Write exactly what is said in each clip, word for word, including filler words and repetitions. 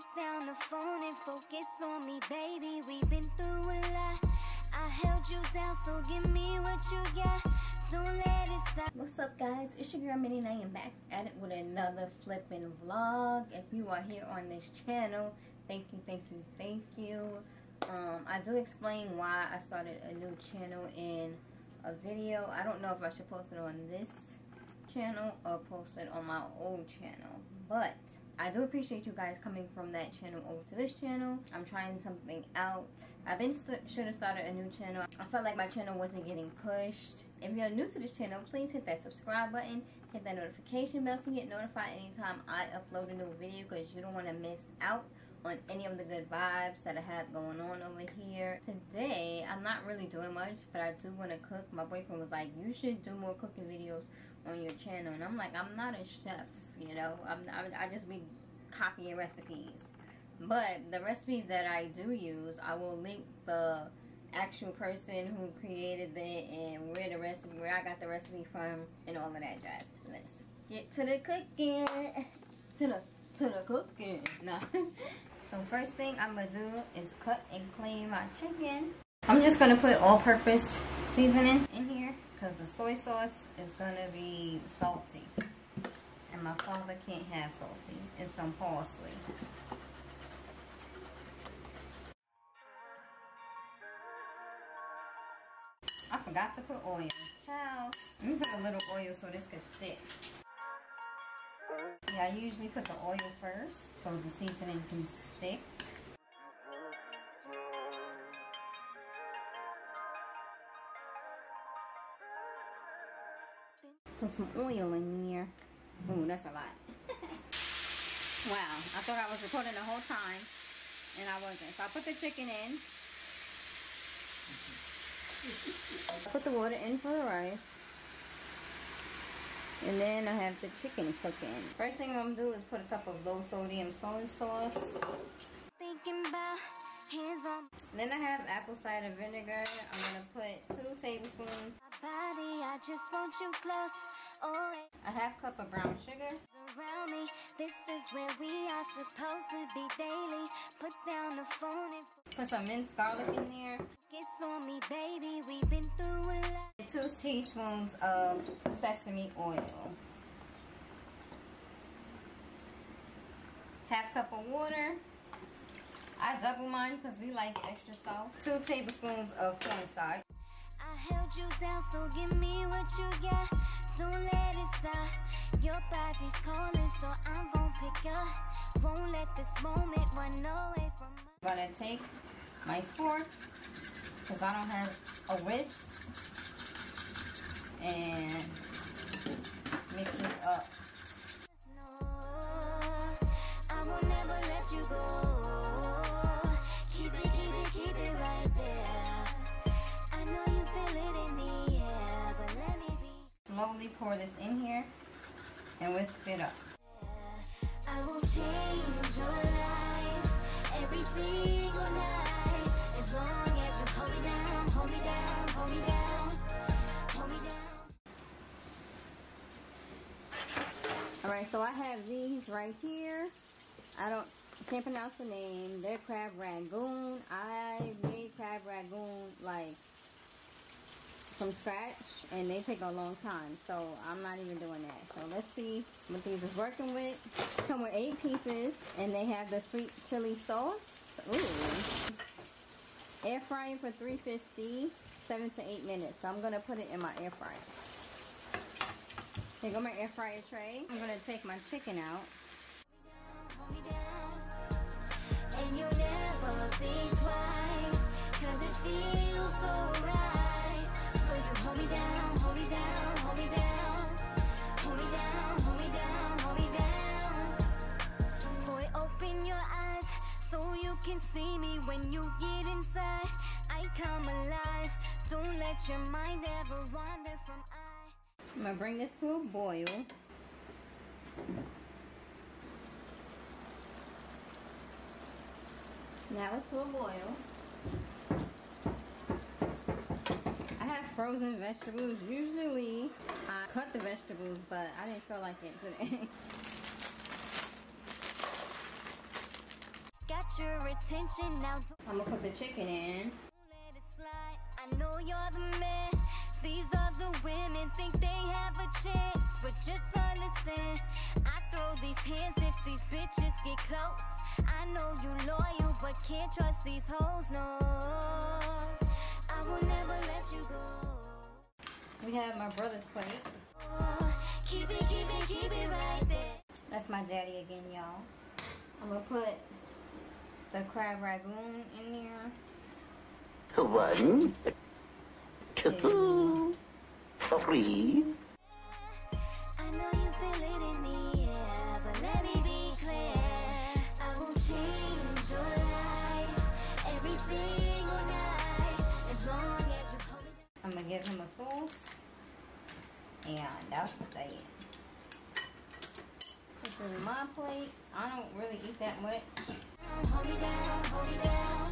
put down the phone and focus on me, baby. We've been through a lot. I held you down, so give me what you got. Don't let it stop. What's up, guys? It's your girl Minnie, and I am back at it with another flipping vlog. If you are here on this channel, thank you, thank you, thank you. Um, I do explain why I started a new channel in a video. I don't know if I should post it on this channel or post it on my old channel, but I do appreciate you guys coming from that channel over to this channel. I'm trying something out. I've been st should have started a new channel. I felt like my channel wasn't getting pushed. If you're new to this channel, please hit that subscribe button, hit that notification bell so you get notified anytime I upload a new video, because you don't want to miss out on any of the good vibes that I have going on over here. Today, I'm not really doing much, but I do want to cook. My boyfriend was like, you should do more cooking videos on your channel. And I'm like, I'm not a chef, you know. I'm, I'm, I just be copying recipes. But the recipes that I do use, I will link the actual person who created it and where the recipe, where I got the recipe from, and all of that jazz. Let's get to the cooking. To the, to the cooking. Nah. So first thing I'm gonna do is cut and clean my chicken. I'm just gonna put all-purpose seasoning in here because the soy sauce is gonna be salty, and my father can't have salty. It's some parsley. I forgot to put oil. Ciao. Let me put a little oil so this could stick. Yeah, I usually put the oil first so the seasoning can stick. Put some oil in here. Ooh, that's a lot. Wow, I thought I was recording the whole time, and I wasn't. So I put the chicken in. Put the water in for the rice. And then I have the chicken cooking. First thing I'm gonna do is put a cup of low sodium soy sauce. Thinking about hands on. Then I have apple cider vinegar. I'm gonna put two tablespoons. My body, I just want you close. Oh, a half cup of brown sugar. Around me, this is where we are supposed to be daily. Put down the phone and put some minced garlic in there. Kiss on me, baby. We've been through a lot. Two teaspoons of sesame oil. Half cup of water. I double mine because we like extra salt. Two tablespoons of cornstarch. I held you down, so give me what you got. Don't let it stop. Your body's calling, so I'm gonna pick up. Won't let this moment run away from me. I'm gonna take my fork because I don't have a whisk and mix it up. No, I will never let you go. Keep it, keep it, keep it right there. I know you feel it in the air, but let me be. Slowly pour this in here and whisk it up. I will change your life every single night. As long as you hold me down, hold me down, hold me down, hold me down. Alright, so I have these right here. I don't I can't pronounce the name. They're crab rangoon. I made crab rangoon like from scratch, and they take a long time, so I'm not even doing that. So let's see what these is working with. Come with eight pieces, and they have the sweet chili sauce. Ooh. Air frying for three fifty, seven to eight minutes. So I'm gonna put it in my air fryer. Here go my air fryer tray. I'm gonna take my chicken out. And you'll never think twice, 'cause it feels so right. Hold me down, hold me down, hold me down. Hold me down, hold me down, hold me down. Boy, open your eyes so you can see me. When you get inside, I come alive. Don't let your mind ever wander from I. I'm gonna bring this to a boil. Now it's to a boil. Frozen vegetables. Usually I cut the vegetables, but I didn't feel like it today. get your attention now. I'm gonna put the chicken in. Let it slide. I know you're the man. These other women think they have a chance, but just understand, I throw these hands if these bitches get close. I know you loyal, but can't trust these hoes, no. I will never let you go. We have my brother's plate. Oh, keep it, keep it, keep it right there. That's my daddy again, y'all. I'm gonna put the crab ragoon in there. One. Two, three. I know you feel it in the air, but let me be clear. I will change your life every single night, as long as you hold it. I'm gonna give him a sauce, and that's it. This is my plate. I don't really eat that much. Hold me down, hold me down.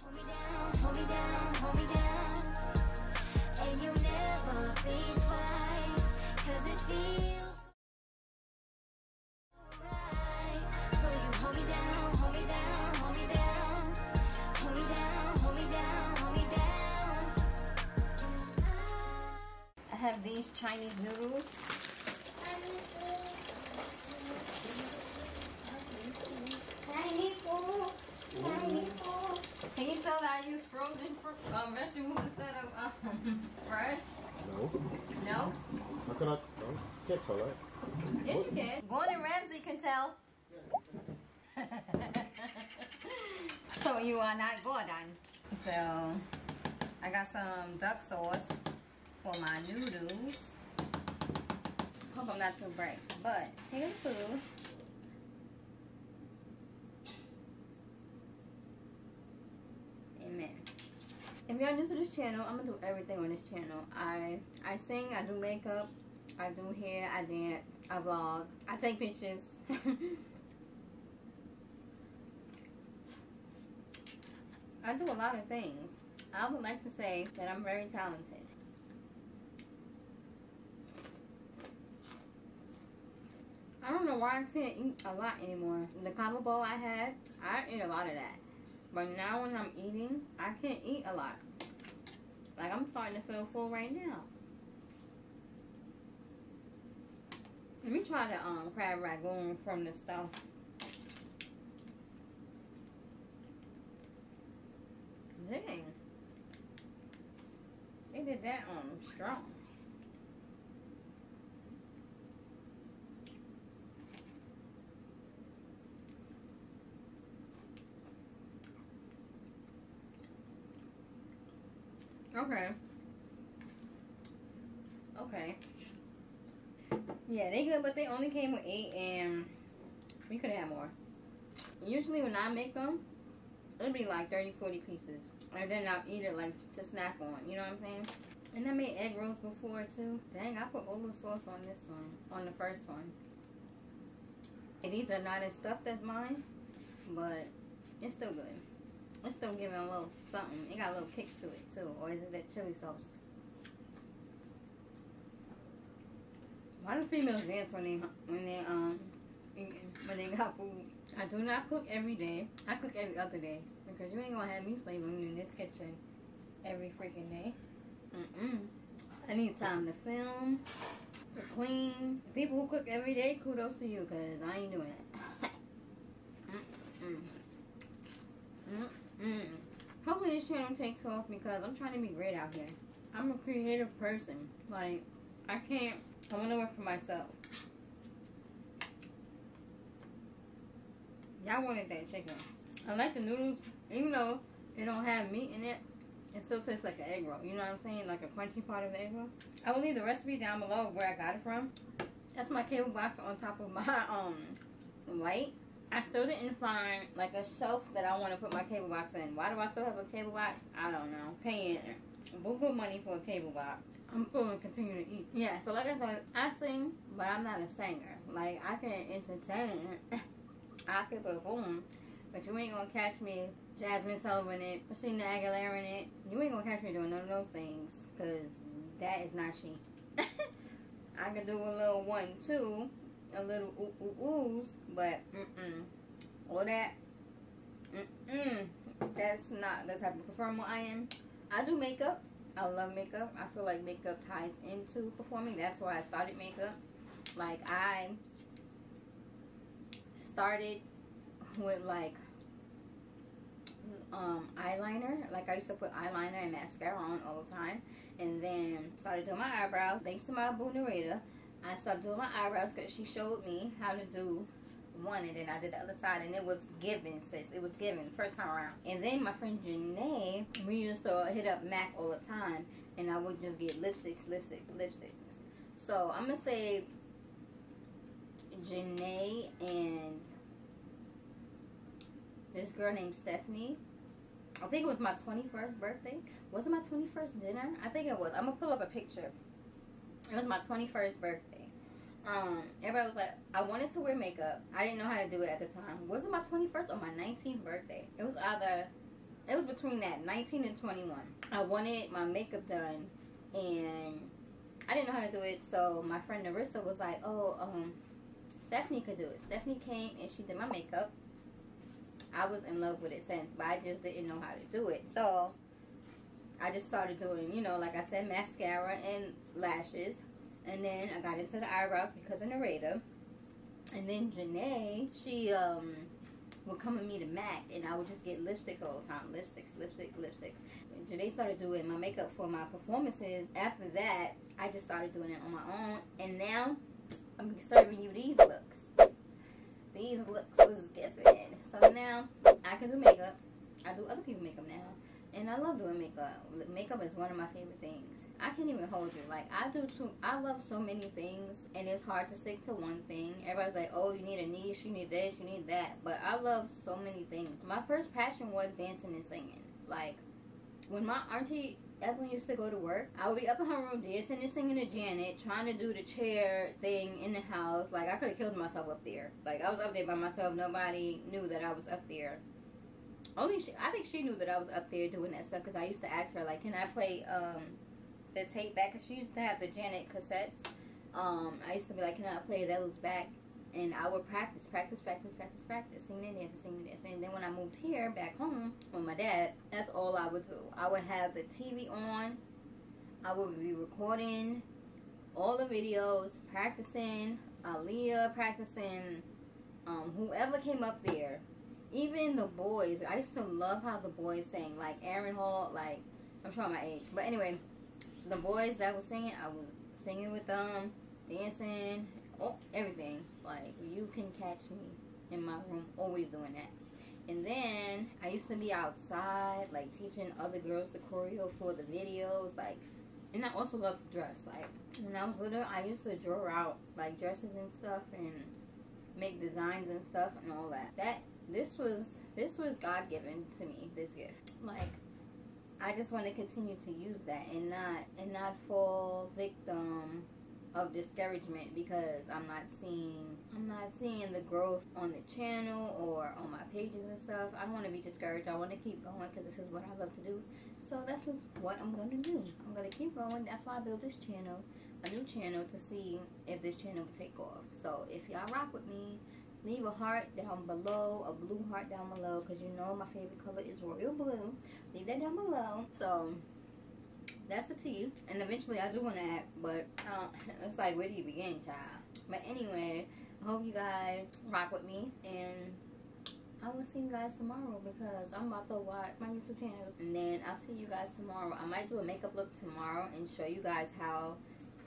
Hold me down, hold me down, hold me down. And you'll never think twice, cause it feels right. So you hold me down, hold me down, hold me down. Hold me down, hold me down, hold me down. I have these Chinese noodles. Chinese food. Chinese food. Can you tell that I use frozen for, um, vegetables instead of um, fresh? No. No? How can I? No, you can't tell that. Yes, what? You can. Gordon Ramsay can tell. So you are not Gordon. So I got some duck sauce for my noodles. Hope I'm not too bright. But here's the food. Amen. If y'all new to this channel, I'm gonna do everything on this channel. I I sing, I do makeup, I do hair, I dance, I vlog, I take pictures. I do a lot of things. I would like to say that I'm very talented. I don't know why I can't eat a lot anymore. The combo bowl I had, I ate a lot of that. But now when I'm eating, I can't eat a lot. Like, I'm starting to feel full right now. Let me try the um, crab ragoon from the stove. Dang. They did that um, strong. Okay. Okay. Yeah, they good, but they only came with eight, and we could have more. Usually when I make them, it'll be like thirty, forty pieces. And then I'll eat it like to snack on, you know what I'm saying? And I made egg rolls before too. Dang, I put all the sauce on this one, on the first one. And these are not as stuffed as mine, but it's still good. It's still giving a little something. It got a little kick to it too. Or is it that chili sauce? Why do females dance when they when they um when they got food? I do not cook every day. I cook every other day because you ain't gonna have me slaving in this kitchen every freaking day. Mm-mm. I need time to film, to clean. The people who cook every day, kudos to you, cause I ain't doing that. Mm-mm. Mm-mm. Mm. Hopefully this channel takes off because I'm trying to be great out here. I'm a creative person. Like, I can't, I want to work for myself. Y'all wanted that chicken. I like the noodles, even though they don't have meat in it, it still tastes like an egg roll. You know what I'm saying? Like a crunchy part of the egg roll. I will leave the recipe down below where I got it from. That's my cable box on top of my um light. I still didn't find like a shelf that I want to put my cable box in. Why do I still have a cable box? I don't know. Paying Google money for a cable box. I'm still gonna continue to eat. Yeah, so like I said, I sing, but I'm not a singer. Like, I can entertain, I can perform, but you ain't gonna catch me Jazmine Sullivan in it, Christina Aguilera in it. You ain't gonna catch me doing none of those things, cause that is not she. I can do a little one, two, a little ooh ooh oohs, but mm-mm. All that, mm-mm. That's not the type of performer I am. I do makeup. I love makeup. I feel like makeup ties into performing. That's why I started makeup. Like, I started with like um eyeliner. Like, I used to put eyeliner and mascara on all the time, and then started doing my eyebrows. Thanks to my boo narrator, I started doing my eyebrows because she showed me how to do one, and then I did the other side, and it was given, sis. It was given first time around. And then my friend Janet, we used to hit up MAC all the time, and I would just get lipsticks, lipstick, lipsticks. So I'm gonna say Janet and this girl named Stephanie. I think it was my twenty-first birthday. Was it my twenty-first dinner? I think it was. I'm gonna pull up a picture. It was my twenty-first birthday. Um, everybody was like, I wanted to wear makeup. I didn't know how to do it at the time. Was it my twenty-first or my nineteenth birthday? It was either, it was between that, nineteen and twenty-one. I wanted my makeup done, and I didn't know how to do it. So my friend Narissa was like, oh, um, Stephanie could do it. Stephanie came and she did my makeup. I was in love with it since, but I just didn't know how to do it. So I just started doing, you know, like I said, mascara and lashes. And then I got into the eyebrows because of Narada. And then Janae, she um, would come with me to MAC, and I would just get lipsticks all the time. Lipsticks, lipstick, lipsticks. When Janae started doing my makeup for my performances, after that, I just started doing it on my own. And now, I'm serving you these looks. These looks is giving. So now, I can do makeup. I do other people's makeup now. And I love doing makeup. Makeup is one of my favorite things. I can't even hold you. Like, I do too. I love so many things, and it's hard to stick to one thing. Everybody's like, oh, you need a niche, you need this, you need that. But I love so many things. My first passion was dancing and singing. Like, when my auntie Evelyn used to go to work, I would be up in her room dancing and singing to Janet, trying to do the chair thing in the house. Like, I could have killed myself up there. Like, I was up there by myself. Nobody knew that I was up there. Only she, I think she knew that I was up there doing that stuff, because I used to ask her, like, can I play um, the tape back? Because she used to have the Janet cassettes. Um, I used to be like, can I play those back? And I would practice, practice, practice, practice, practice, singing and dancing, singing and dancing. And then when I moved here, back home, with my dad, that's all I would do. I would have the T V on. I would be recording all the videos, practicing, Aaliyah, practicing, um, whoever came up there. Even the boys, I used to love how the boys sang, like Aaron Hall, like, I'm showing my age. But anyway, the boys that were singing, I was singing with them, dancing, oh, everything. Like, you can catch me in my room always doing that. And then, I used to be outside, like, teaching other girls the choreo for the videos, like, and I also love to dress. Like, when I was little, I used to draw out, like, dresses and stuff, and make designs and stuff and all that. That This was, this was God given to me, this gift. Like, I just want to continue to use that and not, and not fall victim of discouragement because I'm not seeing, I'm not seeing the growth on the channel or on my pages and stuff. I don't want to be discouraged. I want to keep going because this is what I love to do. So that's what I'm going to do. I'm going to keep going. That's why I built this channel, a new channel, to see if this channel will take off. So if y'all rock with me, leave a heart down below, a blue heart down below, because you know my favorite color is royal blue. Leave that down below. So that's the tea, and eventually I do want to act, but uh, it's like, where do you begin, child? But anyway, I hope you guys rock with me, and I will see you guys tomorrow because I'm about to watch my YouTube channel, and then I'll see you guys tomorrow. I might do a makeup look tomorrow and show you guys how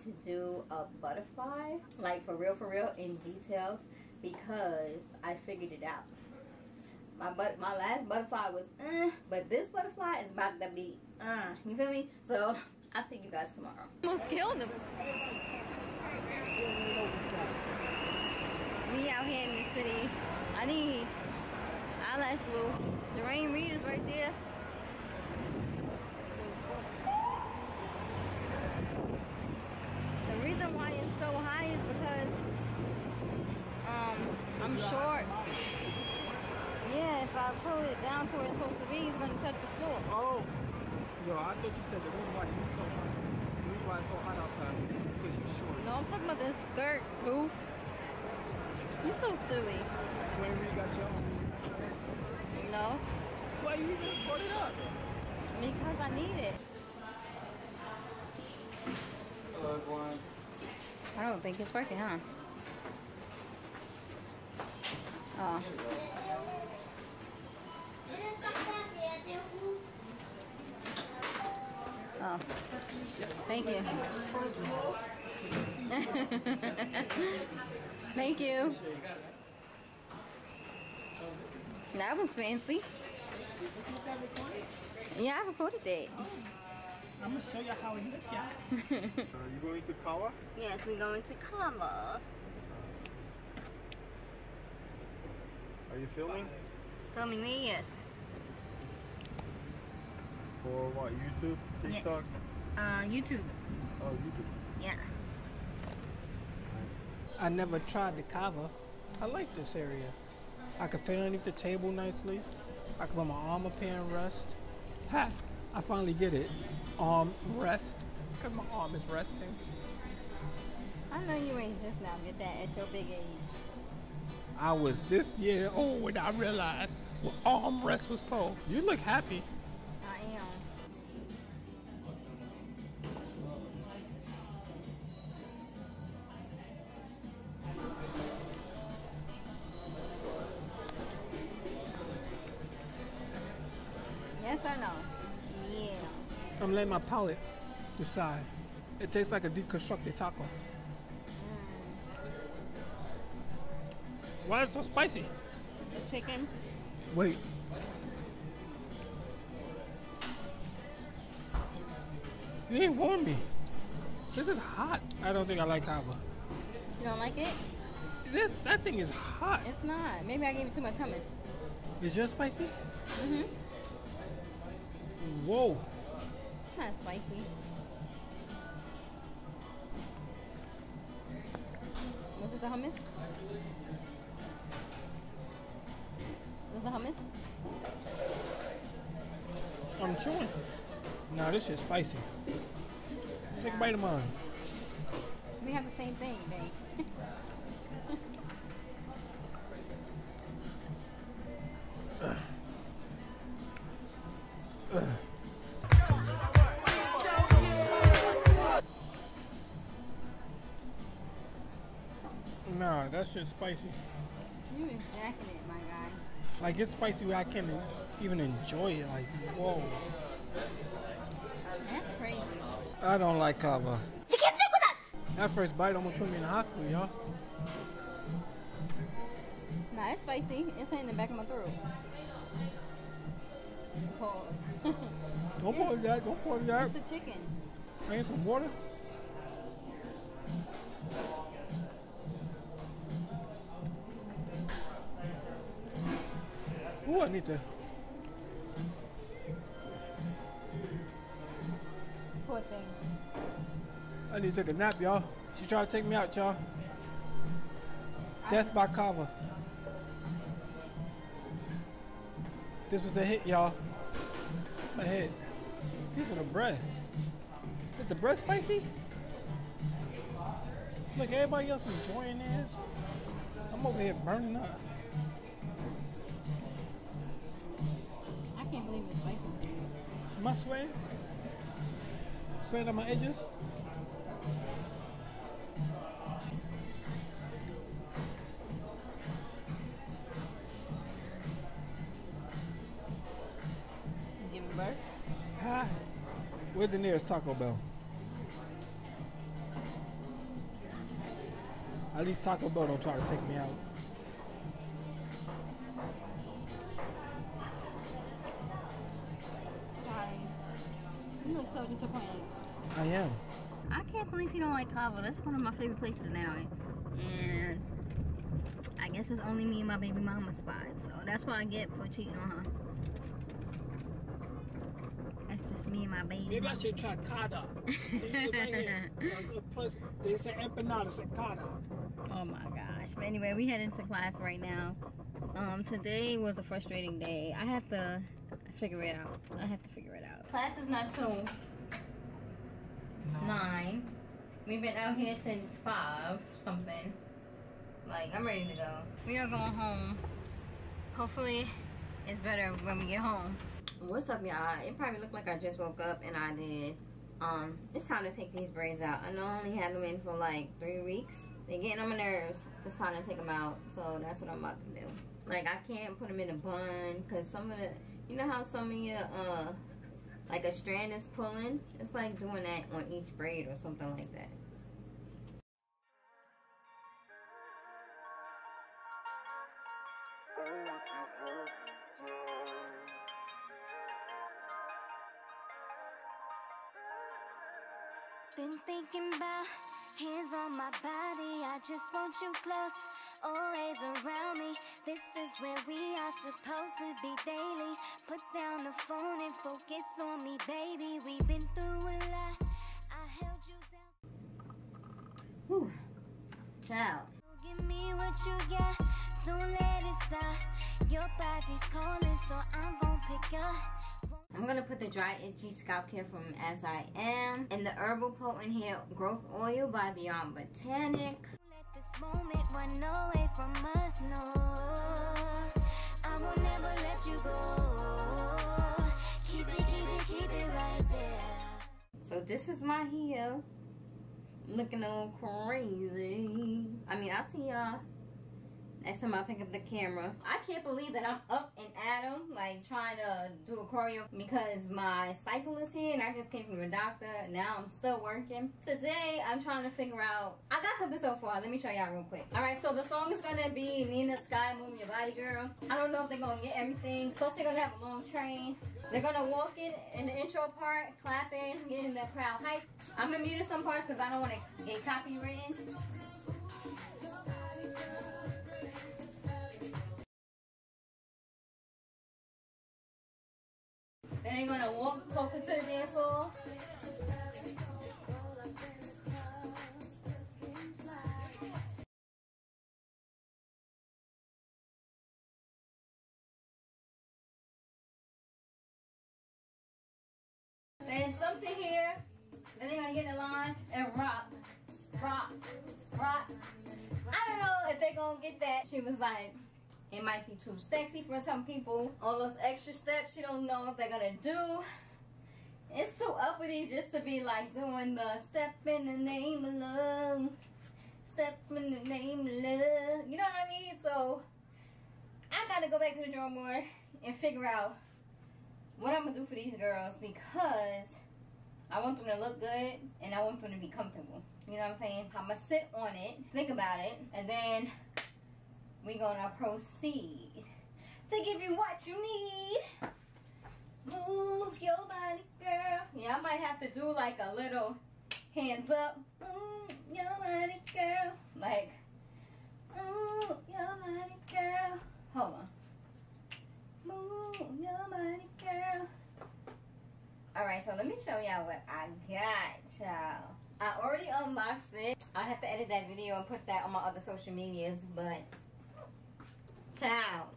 to do a butterfly, like, for real, for real, in detail, because I figured it out. My but my last butterfly was uh, but this butterfly is about to be uh, you feel me? So I'll see you guys tomorrow. Almost killed them. We out here in the city. I need eyelash glue. The rain reed is right there. The reason why it's so high is because Um, I'm short. Yeah, if I pull it down to where it's supposed to be, it's going to touch the floor. Oh. Yo, I thought you said the reason why it's so hot, the reason why it's so hot outside is because you're short. No, I'm talking about this skirt, goof. You're so silly. Claire, you got your own. No. That's why you even put it up. Because I need it. Hello, everyone. I don't think it's working, huh? Oh. Oh. Thank you. Thank you. That was fancy. Yeah, I recorded that. I'm gonna show you how it is. Yeah. Are you going to Kawa? Yes, we're going to Kawa. Are you filming? Filming me, yes. For what? YouTube? TikTok? Yeah. Uh, YouTube. Oh, YouTube. Yeah. I never tried the Kawa. I like this area. I can fit underneath the table nicely. I can put my arm up here and rest. Ha! I finally get it. Arm rest. Because my arm is resting. I know you ain't just now get that at your big age. I was this year old when I realized what arm rest was for. You look happy. I am. Yes or no? Yeah. I'm letting my palate decide. It tastes like a deconstructed taco. Why is it so spicy? The chicken. Wait. You ain't warned me. This is hot. I don't think I like kava. You don't like it? This, that thing is hot. It's not. Maybe I gave you too much hummus. Is yours spicy? Mm-hmm. Whoa. It's not spicy. Was it the hummus? The hummus? I'm chewing. Nah, this shit's spicy. Take a bite of mine. We have the same thing, babe. uh. Uh. Nah, that shit's spicy. You is jacking it, my guy. Like, it's spicy where I can't even enjoy it. Like, whoa. That's crazy. I don't like kava. You can't sit with us! That first bite almost put me in the hospital, y'all. Nah, it's spicy. It's in the back of my throat. Pause. Don't pause that. Don't pause that. It's the chicken. I need some water. Ooh, I need to Poor thing. I need to take a nap, y'all. She tried to take me out, y'all. Death by kava. This was a hit, y'all. A hit. These are the bread. Is the bread spicy? Look, everybody else is enjoying this. I'm over here burning up. Am I sweating? Sweating on my edges? Giving birth? Hi. Where's the nearest Taco Bell? At least Taco Bell don't try to take me out. So disappointed. I am. I can't believe you don't like kava. That's one of my favorite places now, and I guess it's only me and my baby mama spot. So that's what I get for cheating on her. That's just me and my baby. Maybe I should try kada. They say empanadas and kada. Oh my gosh! But anyway, we heading to class right now. Um, today was a frustrating day. I have to figure it out. I have to figure it out. Class is not till nine. We've been out here since five something. Like, I'm ready to go. We are going home. Hopefully, it's better when we get home. What's up, y'all? It probably looked like I just woke up, and I did. Um, it's time to take these braids out. I know I only had them in for like three weeks. They're getting on my nerves. It's time to take them out. So that's what I'm about to do. Like, I can't put them in a bun because some of the, you know how some of your, uh, like a strand is pulling? It's like doing that on each braid or something like that. Been thinking about hands on my body. I just want you close, always around me. This is where we are supposed to be daily. Put down the phone and focus on me, baby. We've been through a lot. I held you down. Whew. Child. Give me what you got. Don't let it stop. Your body's calling, so I'm gonna pick up. I'm gonna put the dry itchy scalp care from As I Am and the herbal potent hair growth oil by Beyond Botanic. Let this moment run away from us. No, I will never let you go. Keep it, keep it, keep it right there. So this is my hair, looking all crazy. I mean, I'll see y'all next time I pick up the camera. I can't believe that I'm up and at 'em, like trying to do a choreo because my cycle is here and I just came from the doctor. Now I'm still working. Today I'm trying to figure out, I got something so far. Let me show y'all real quick. All right, so the song is gonna be Nina Sky, Move Your Body Girl. I don't know if they're gonna get everything. Plus they're gonna have a long train. They're gonna walk in in the intro part, clapping, getting the crowd hype. I'm gonna mute some parts because I don't want to get copywritten. Then they're gonna walk closer to the dance floor. Then something here. Then they're gonna get in the line and rock, rock, rock. I don't know if they're gonna get that. She was like, it might be too sexy for some people. All those extra steps, you don't know if they're gonna do. It's too uppity just to be like doing the step in the name of love. Step in the name of love. You know what I mean? So I gotta go back to the drawing board and figure out what I'm gonna do for these girls because I want them to look good and I want them to be comfortable. You know what I'm saying? I'm gonna sit on it, think about it, and then we're gonna proceed to give you what you need. Move your body, girl. Yeah, I might have to do like a little hands up. Move your body, girl. Like, move your body, girl. Hold on. Move your body, girl. All right, so let me show y'all what I got, y'all. I already unboxed it. I have to edit that video and put that on my other social medias, but child,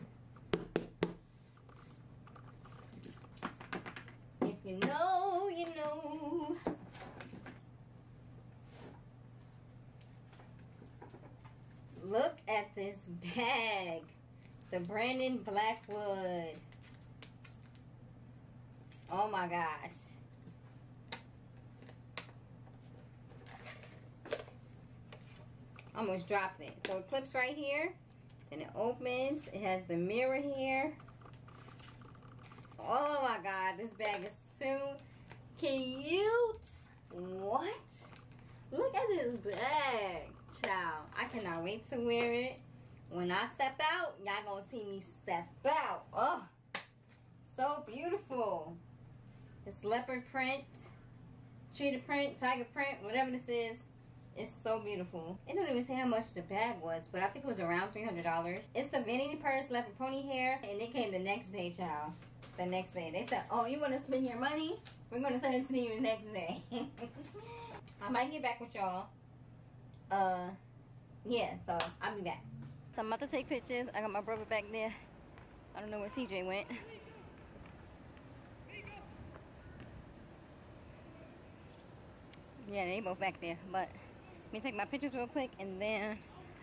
if you know, you know. Look at this bag. The Brandon Blackwood. Oh my gosh. Almost dropped it. So it clips right here. Then it opens. It has the mirror here. Oh my god, this bag is too cute. What? Look at this bag, child. I cannot wait to wear it. When I step out, y'all gonna see me step out. Oh, so beautiful. It's leopard print, cheetah print, tiger print, whatever this is. It's so beautiful. It don't even say how much the bag was, but I think it was around three hundred dollars. It's the vanity purse, leopard pony hair, and it came the next day, child. The next day. They said, oh, you want to spend your money? We're going to send it to you the next day. I might get back with y'all. Uh, yeah, so I'll be back. So I'm about to take pictures. I got my brother back there. I don't know where C J went. Yeah, they both back there, but let me take my pictures real quick and then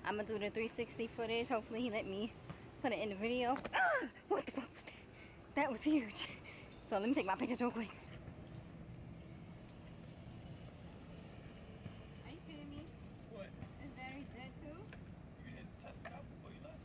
I'm gonna do the three sixty footage. Hopefully he let me put it in the video. Ah, what the fuck was that? That was huge. So let me take my pictures real quick. Are you kidding me? What? Is Barry dead too? You didn't test it out before you left.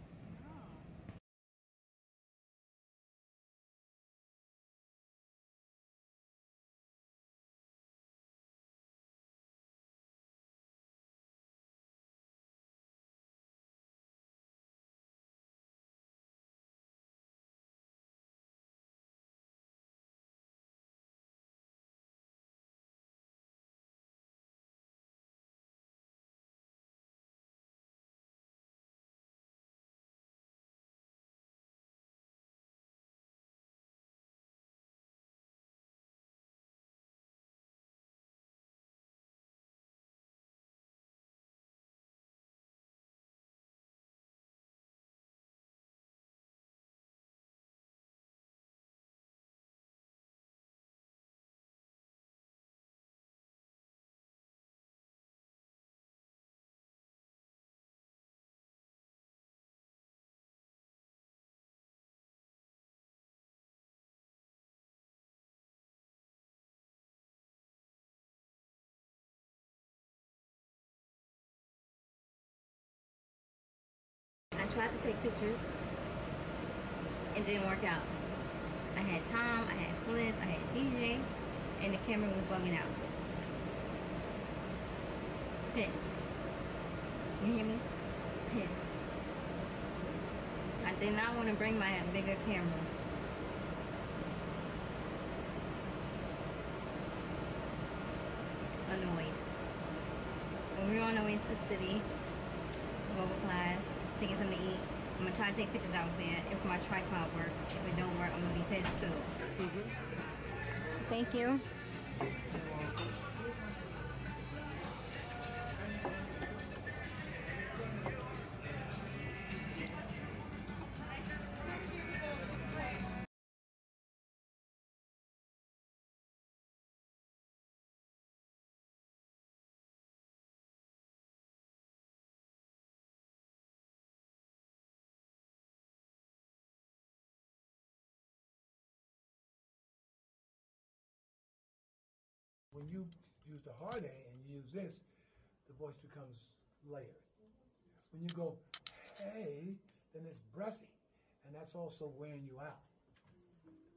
Tried to take pictures and it didn't work out. I had Tom, I had Sliz, I had C J, and the camera was bugging out. Pissed. You hear me? Pissed. I did not want to bring my bigger camera. Annoyed. When we were on our way to the city, global class, taking something to eat. I'm gonna try to take pictures out there if my tripod works. If it don't work, I'm gonna be pissed too. Mm-hmm. Thank you. When you use the hard A and you use this, the voice becomes layered. When you go, hey, then it's breathy, and that's also wearing you out.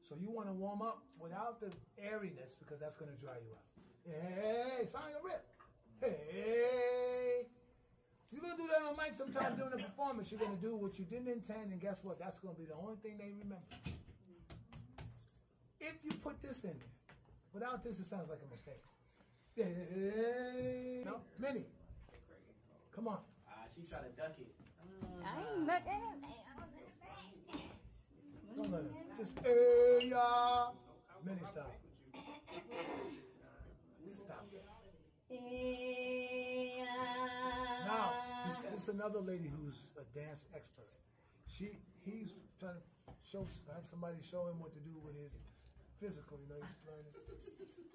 So you want to warm up without the airiness because that's going to dry you out. Hey, sign your rip. Hey. You're going to do that on mic sometime during the performance. You're going to do what you didn't intend, and guess what? That's going to be the only thing they remember. If you put this in there. Without this, it sounds like a mistake. No, Minnie. Come on. Ah, uh, she's trying to duck it. Uh, I ain't ducking it. Don't let her. Just, hey, y'all. Minnie, stop. Stop it. Now, this, this is another lady who's a dance expert. She, he's trying to show, have somebody show him what to do with his physical, you know, he's learning.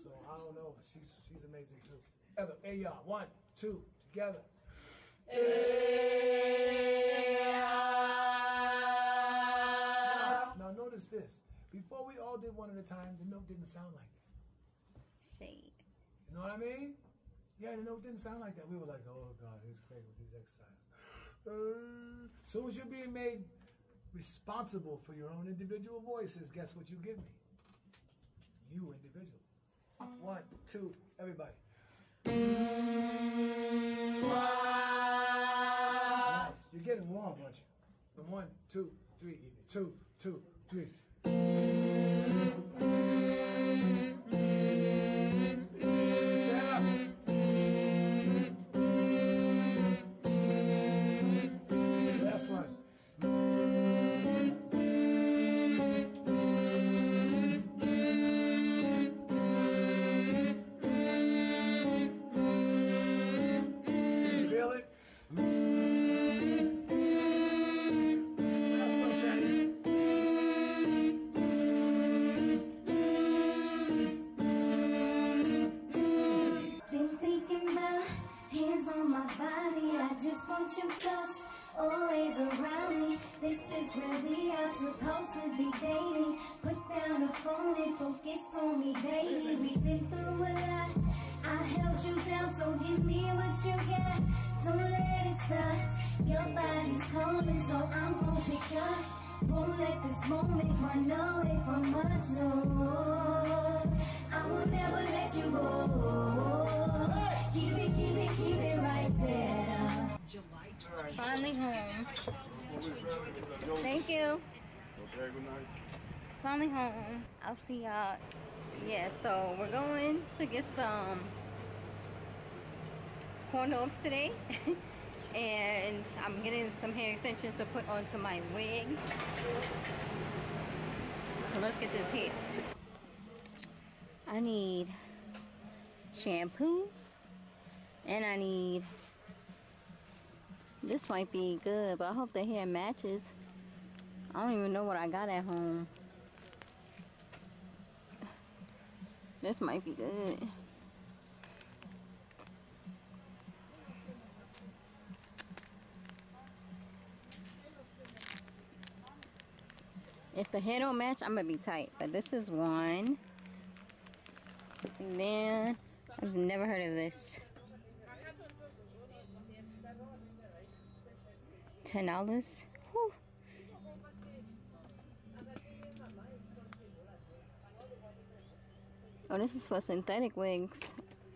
So I don't know. She's she's amazing too. Together, hey y'all. One, two, together. Now, now notice this. Before we all did one at a time, the note didn't sound like that. Shade. You know what I mean? Yeah, the note didn't sound like that. We were like, oh God, he's crazy with these exercises. Uh, soon as you're being made responsible for your own individual voices, guess what you give me? You individual. One, two, everybody. Nice. You're getting warm, aren't you? One, two, three, two, two, three. really are supposed to be dating. Put down the phone and focus on me, baby. We've been through a lot. I held you down, so give me what you got. Don't let it stop. Your body's calling, so I'm gonna pick up. Won't let this moment run away from us, no. I will never let you go. Keep it, keep it, keep it right there. Finally home. Thank you. Okay, good night. Finally home. I'll see y'all. Yeah, so we're going to get some corn dogs today. And I'm getting some hair extensions to put onto my wig. So let's get this hair. I need shampoo. And I need... This might be good, but I hope the hair matches. I don't even know what I got at home. This might be good. If the hair don't match, I'm gonna be tight. But this is one. And then, I've never heard of this. ten dollars. Whew. Oh, this is for synthetic wigs.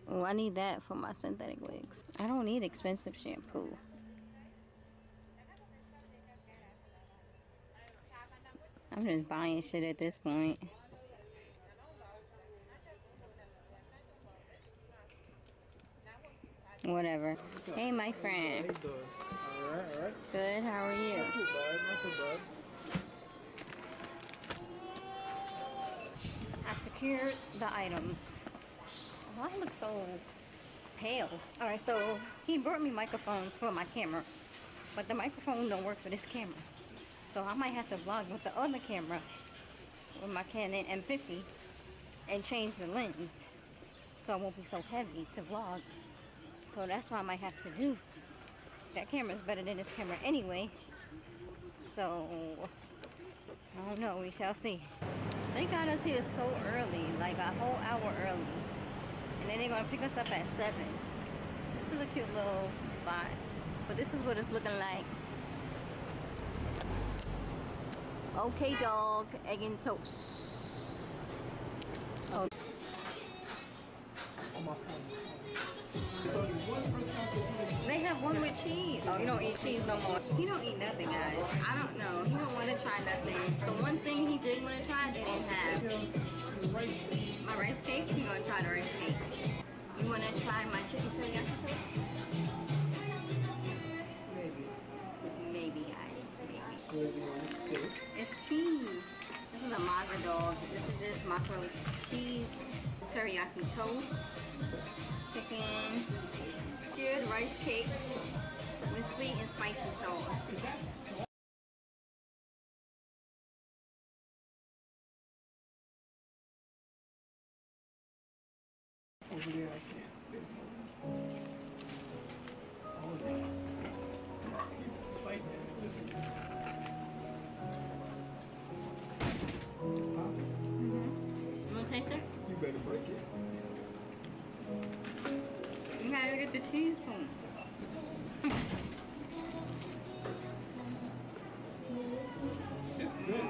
Oh, I need that for my synthetic wigs. I don't need expensive shampoo. I'm just buying shit at this point. Whatever. Hey, my friend. Alright, alright. Good, how are you? Not too bad, not too bad. I secured the items. Why do I look so pale? Alright, so he brought me microphones for my camera. But the microphone don't work for this camera. So I might have to vlog with the other camera. With my Canon M fifty. And change the lens. So I won't be so heavy to vlog. So that's what I might have to do. That camera's better than this camera anyway. So, I don't know. We shall see. They got us here so early. Like a whole hour early. And then they're going to pick us up at seven. This is a cute little spot. But this is what it's looking like. Okay, dog. Egg and toast. Oh. Oh my God. They have one with cheese. Oh, you don't eat cheese no more. He don't eat nothing, guys. I don't know. He don't want to try nothing. The one thing he did want to try, they didn't have. My rice cake? He gonna try the rice cake. You want to try my chicken teriyaki taste? Maybe. Maybe, guys. Maybe. It's cheese. This is a maga dog. This is just mozzarella cheese. Teriyaki toast. Chicken, skewered rice cake with sweet and spicy sauce. Over there, I can't. There's no one. Oh, yes. It's popping. Mm-hmm. You want to taste it? You better break it. You gotta get the cheese spoon. It's good.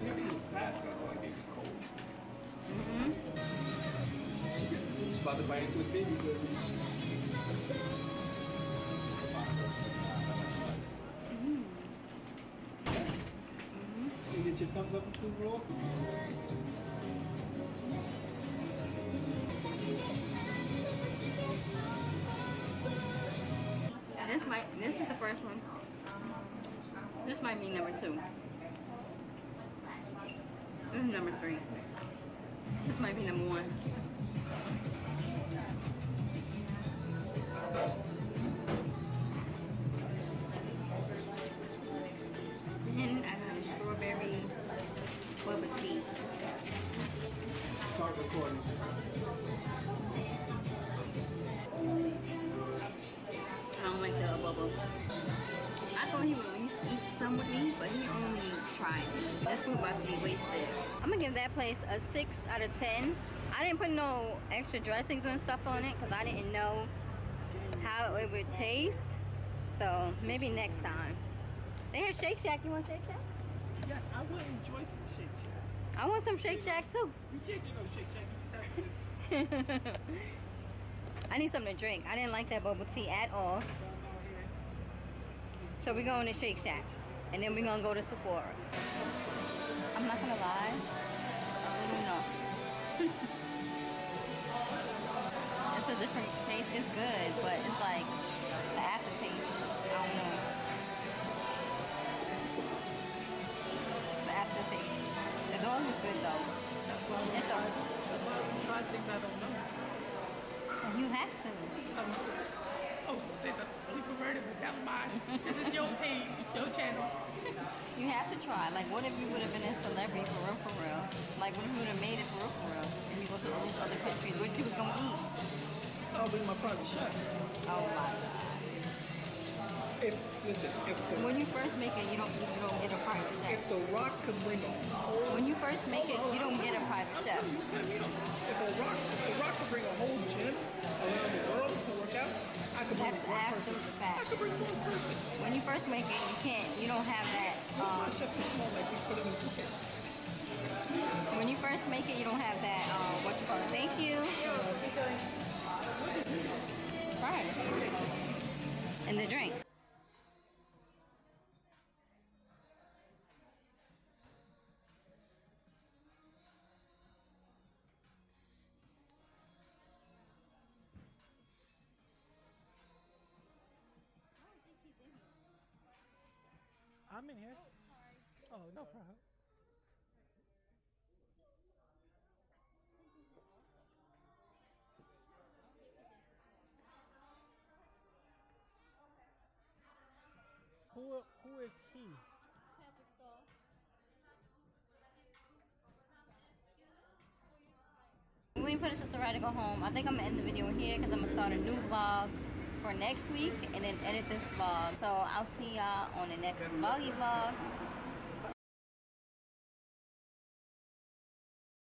Maybe it was fast, but I thought I gave it cold. Mm-hmm. She's about to bite into a thing because mm-hmm. Yes. Mm-hmm. You get your thumbs up and two rolls. This might, this is the first one. This might be number two. This is number three. This might be number one. Then I got a strawberry bubble tea. Start recording. I don't like the bubble. I thought he would at least eat some fine. This food about to be wasted. I'm gonna give that place a six out of ten. I didn't put no extra dressings and stuff on it because I didn't know how it would taste. So maybe next time. They have Shake Shack. You want Shake Shack? Yes, I would enjoy some Shake Shack. I want some Shake Shack too. You can't get no Shake Shack. You just have to. I need something to drink. I didn't like that bubble tea at all. So we're going to Shake Shack. And then we're going to go to Sephora. I'm not going to lie. I'm a little nauseous. It's a different taste. It's good. But it's like the aftertaste. I don't know. It's the aftertaste. The dog is good though. That's why I'm trying, that's why I'm trying things I don't know. You have some. Um, I was going to say that's really perverted, but that's mine. This is your page, your channel. You have to try. Like, what if you would have been a celebrity for real, for real? Like, what if you would have made it for real, for real? And you go to all these other countries, what you was going to eat? I'll bring my private chef. Oh, my. If, listen, if the... When you first make it, you don't, you don't get a private chef. If The Rock could win all... When you first make it, you don't get a private chef. If The Rock, the Rock could bring a whole gym around the world to work out, I could bring one person. That's after the fact. I could bring one person. When you first make it, you can't, you don't have that. Um, my chef is small, like we put it in the suitcase. When you first make it, you don't have that, um, what you call it, thank you. Right. And the drink. I'm in here. Oh, no problem. Who who is he? We put us aside to go home. I think I'm gonna end the video here because I'm gonna start a new vlog for next week and then edit this vlog. So I'll see y'all on the next vloggy vlog.